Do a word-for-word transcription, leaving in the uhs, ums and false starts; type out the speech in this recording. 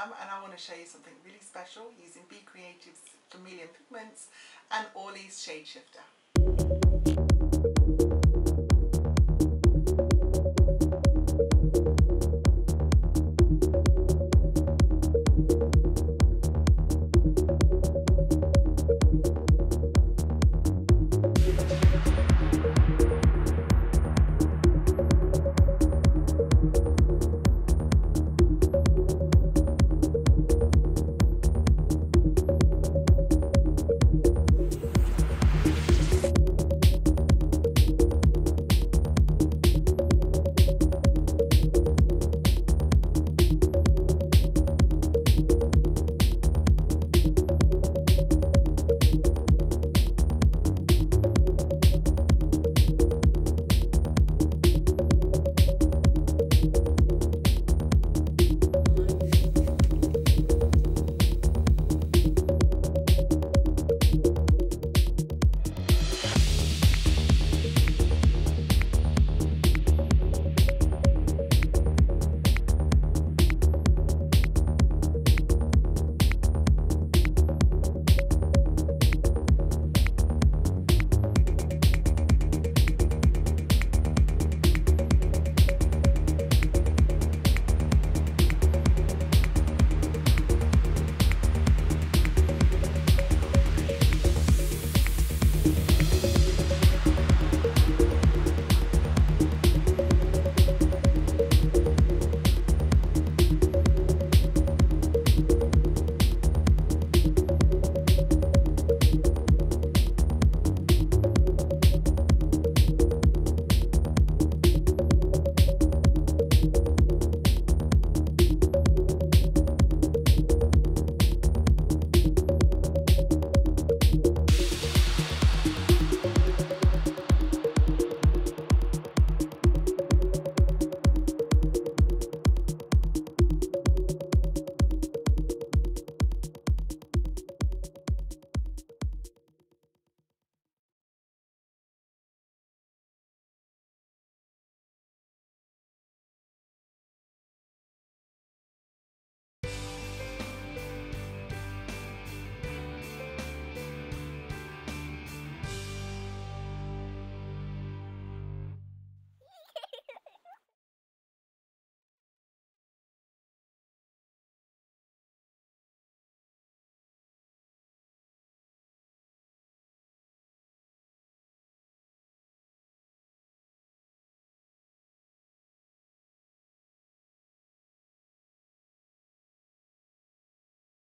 am, and I want to show you something really special using Be Creative's Chameleon Pigments and Orly's Shade Shifter.